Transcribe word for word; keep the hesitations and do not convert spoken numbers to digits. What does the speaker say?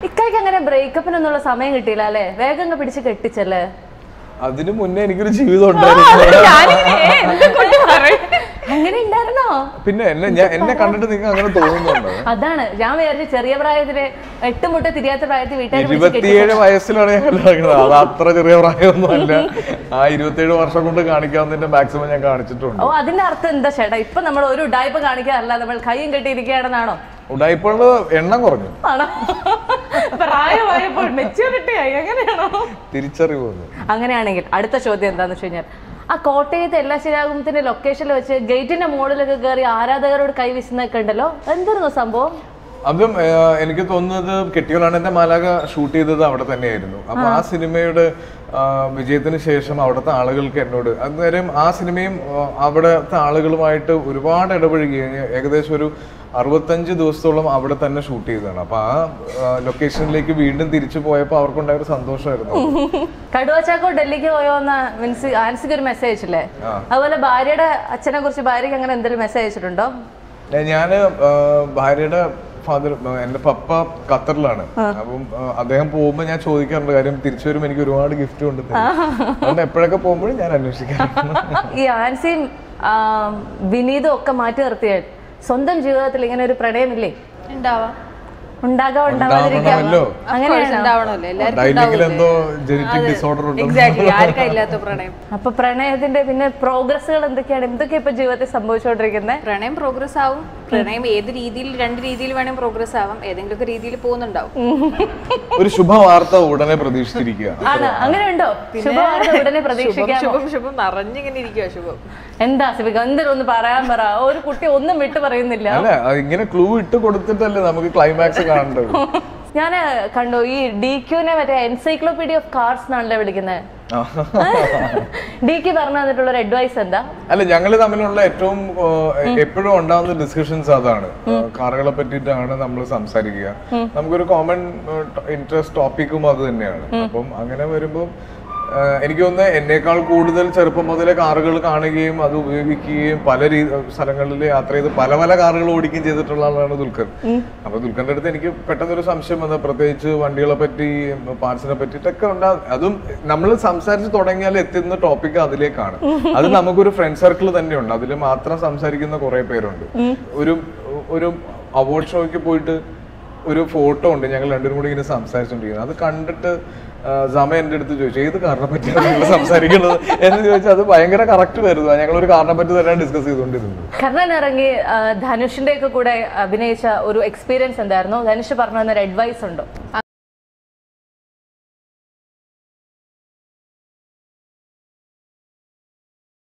I break up and a Samang Tila, where can the Pitchik Tichella? I didn't want any good shoes on that. Diaper and Nagor. But I have a maturity. I can't know. I'm going to get at the show than the senior. A cottage, the Lassia, the location, a gate in a model like a girl, Ara, the road, Kaivisna Candelo, and there was some bomb. Abdom Enikatona, the Ketulan and the Malaga, shooty the out of the Nadu. A mass cinemated Vijetan station out of the Alagal Ketuda. And there am a cinema out of the Alagal might reward at a Arvatanja, those solemn Abadatana shooties and a location like a weed and the rich boy power conductor Santosha. Kadochako Delicayona means answer your message. I will buy a Chenagosi Barrick and then message Rundom. Danyana buried a father and a papa Katarlana. Adam Poman, I showed him the teacher when you want to give to him. And I put a poem and yeah, and see, we need the Okamata theatre. Sondam jeevathil ingane oru pranayam ille undava undaga undavathirikkammo angane undavanalle ellarkum undavilla endo genetic disorder undu exactly yaarka illatha pranayam appo pranayathinte pinne progressgal endokkiyana endokke ipo jeevathil sambhavichondirikkunne pranayam progress aavum pranayam edu reethiyil rendu reethiyil venam progress aavam edengilokku reethiyil povunnundavu oru shubha vartha udane pradheeshithirikka ana angane undo shubha vartha udane pradheeshikka shubham shubham naranju ingane irikka shubham enda sivika endaru onnu parayan para oru kutti onnu vittu parayunnilla alla ingane clue ittu koduthitalle namukku climax. I have an encyclopedia of cars. D K is an advice. I have a discussion about cars. We have a common interest topic. I think that the code is a very good game. I think that the code is a very good game. I think that the code is a very good game. I think that the code is a very good game. I think that the ഒരു photo ഉണ്ട് ഞങ്ങൾ രണ്ടുപേരും കൂടി ഇങ്ങനെ സംസാരിച്ചുകൊണ്ടിരിക്കുന്നു അത് കണ്ടിട്ട് സമയന്റെ അടുത്ത് ചോദിച്ചു ഏത് കാറിനെ പറ്റിയാണ് നിങ്ങൾ സംസാരിക്കുന്നത് എന്ന് ചോദിച്ചാൽ അത് ഭയങ്കര കറക്റ്റ് വരുന്നു ഞങ്ങൾ ഒരു കാറിനെ പറ്റി തന്നെ ഡിസ്കസ് ചെയ്തുകൊണ്ടിരുന്നു കാരണം ഇറങ്ങി ധനുഷിന്റെ ഒക്കെ കൂടെ അഭിനയിച്ച ഒരു എക്സ്പീരിയൻസ് എന്തായിരുന്നു ധനുഷ് പറഞ്ഞു തന്ന ഒരു അഡ്വൈസ് ഉണ്ടോ